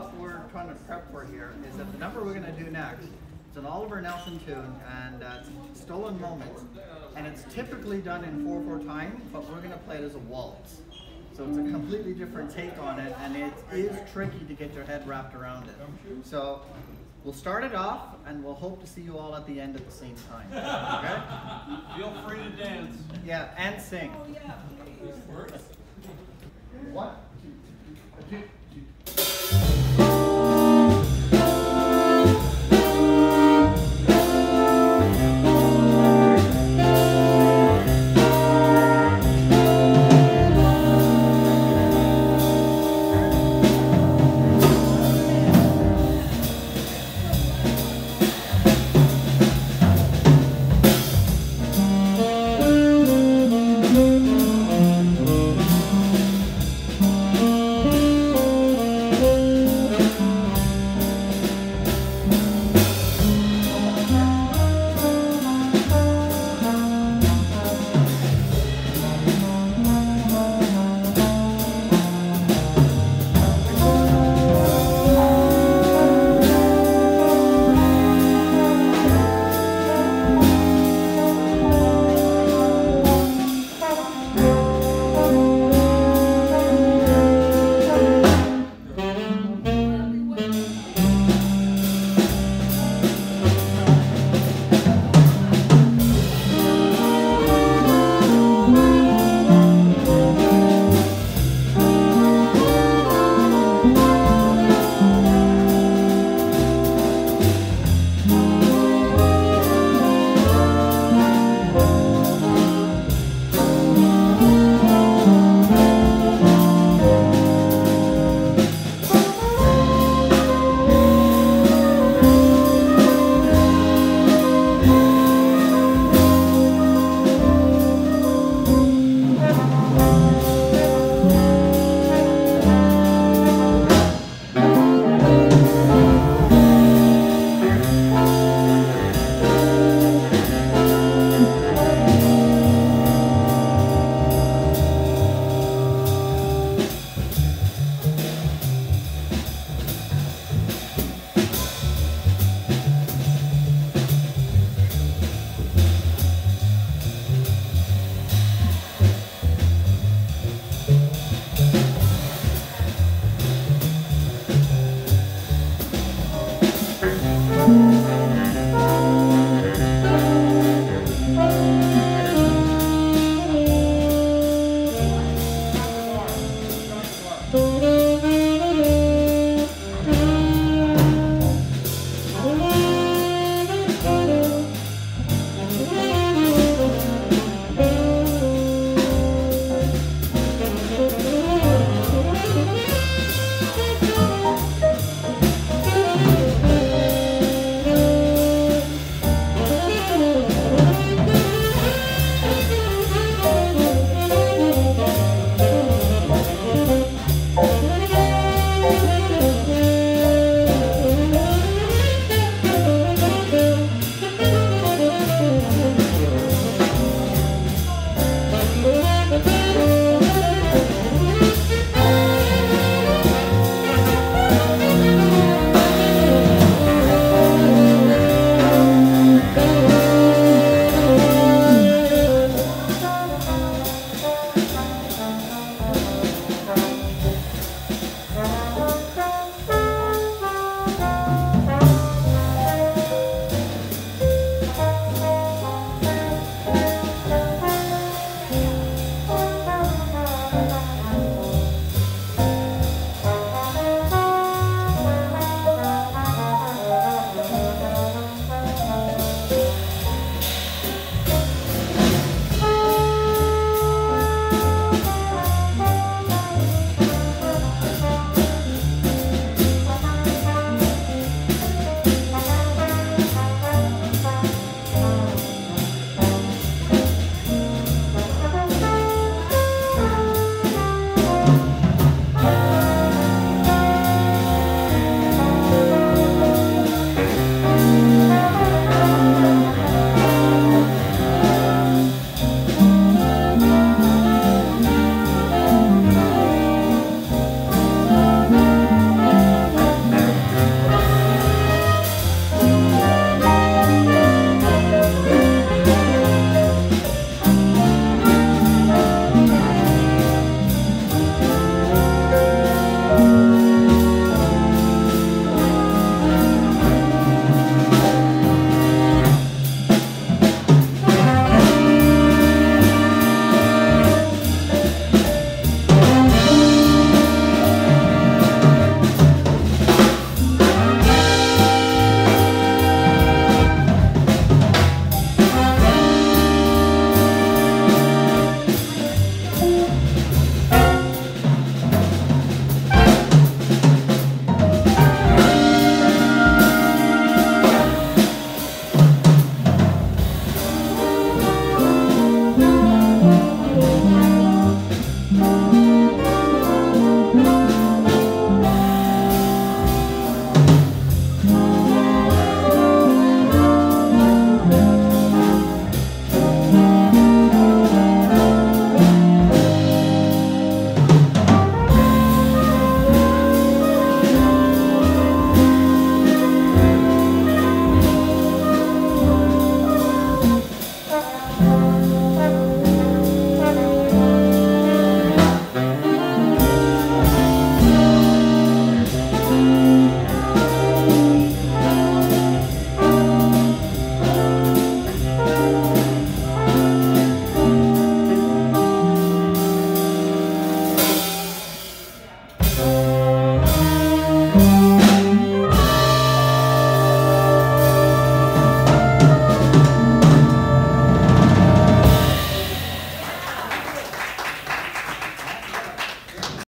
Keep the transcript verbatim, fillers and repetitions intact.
what we're trying to prep for here is that the number we're going to do next, it's an Oliver Nelson tune, and uh, it's Stolen Moments, and it's typically done in four four time, but we're going to play it as a waltz. So it's a completely different take on it, and it is tricky to get your head wrapped around it. So we'll start it off, and we'll hope to see you all at the end at the same time. Okay? Feel free to dance. Yeah, and sing. Oh, yeah. One, two, two, two. Thank you.